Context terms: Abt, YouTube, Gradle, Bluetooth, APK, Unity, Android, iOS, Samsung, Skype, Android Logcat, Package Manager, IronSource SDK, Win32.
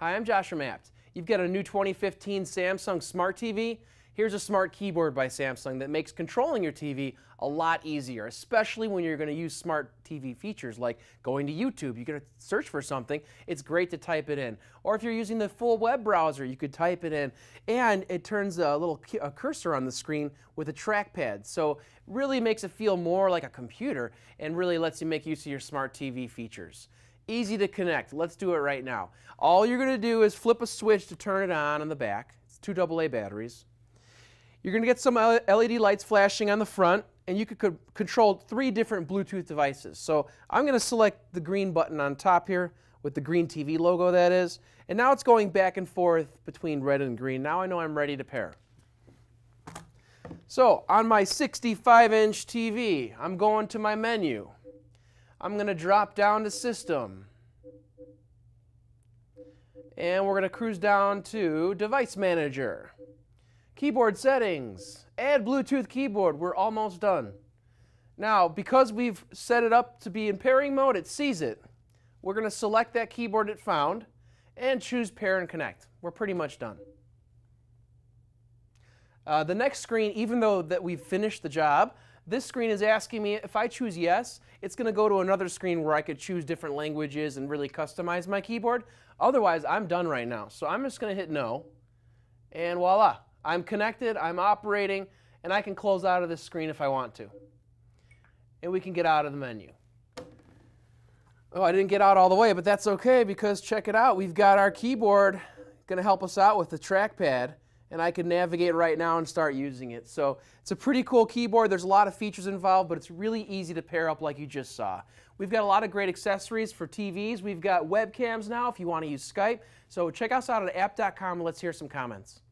Hi, I'm Josh from Abt. You've got a new 2015 Samsung Smart TV? Here's a smart keyboard by Samsung that makes controlling your TV a lot easier, especially when you're going to use smart TV features like going to YouTube. You're going to search for something, it's great to type it in. Or if you're using the full web browser, you could type it in, and it turns a little cursor on the screen with a trackpad. So it really makes it feel more like a computer and really lets you make use of your smart TV features. Easy to connect. Let's do it right now. All you're going to do is flip a switch to turn it on the back. It's 2 AA batteries. You're going to get some LED lights flashing on the front, and you could control 3 different Bluetooth devices. So I'm going to select the green button on top here with the green TV logo, that is. And now it's going back and forth between red and green. Now I know I'm ready to pair. So on my 65-inch TV, I'm going to my menu. I'm going to drop down to System. And we're going to cruise down to Device Manager. Keyboard settings, add Bluetooth keyboard, we're almost done. Now, because we've set it up to be in pairing mode, it sees it. We're going to select that keyboard it found and choose pair and connect. We're pretty much done. The next screen, even though that we've finished the job, this screen is asking me if I choose yes, it's going to go to another screen where I could choose different languages and really customize my keyboard. Otherwise, I'm done right now. So I'm just going to hit no, and voila. I'm connected, I'm operating, and I can close out of this screen if I want to. And we can get out of the menu. Oh, I didn't get out all the way, but that's okay because check it out. We've got our keyboard going to help us out with the trackpad, and I can navigate right now and start using it. So it's a pretty cool keyboard. There's a lot of features involved, but it's really easy to pair up like you just saw. We've got a lot of great accessories for TVs. We've got webcams now if you want to use Skype. So check us out at abt.com and let's hear some comments.